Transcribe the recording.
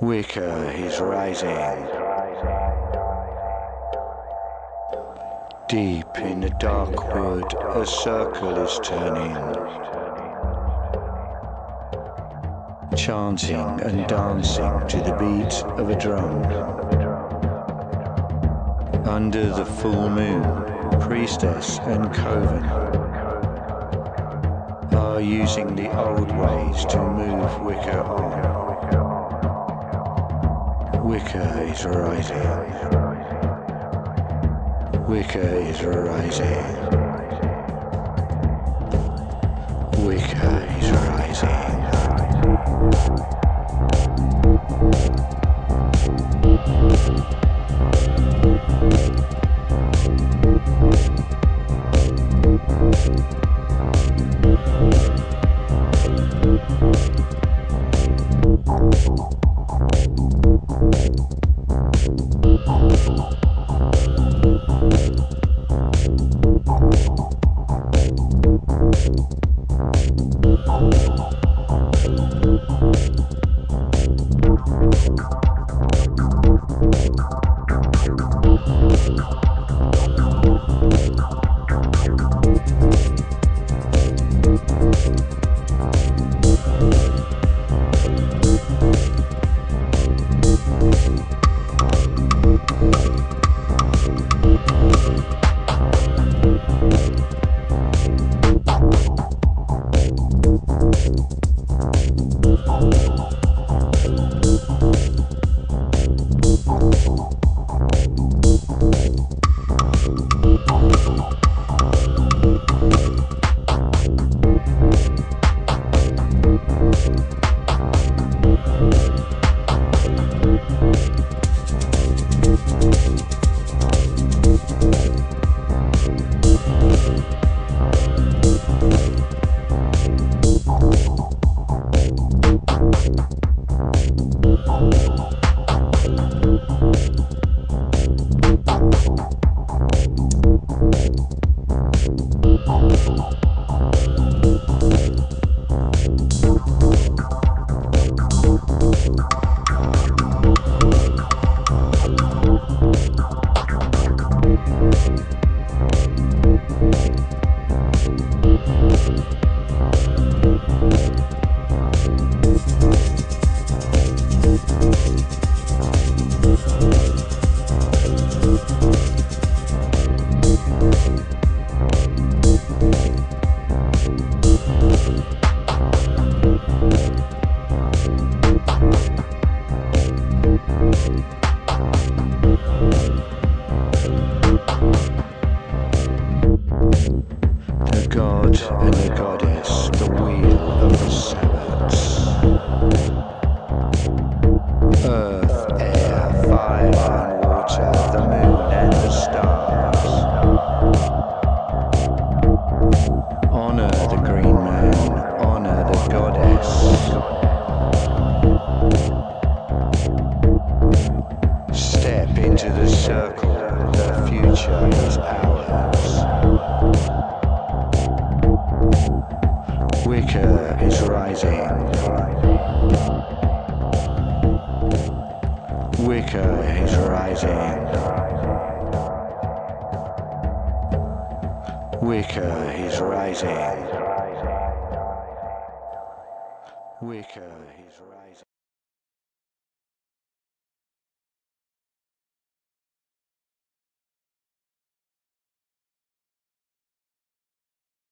Wicca is rising. Deep in the dark wood, a circle is turning, chanting and dancing to the beat of a drum. Under the full moon, Priestess and Coven are using the old ways to move Wicca on. Wicca is rising. Wicca is rising. Wicca is rising. Wicca is rising.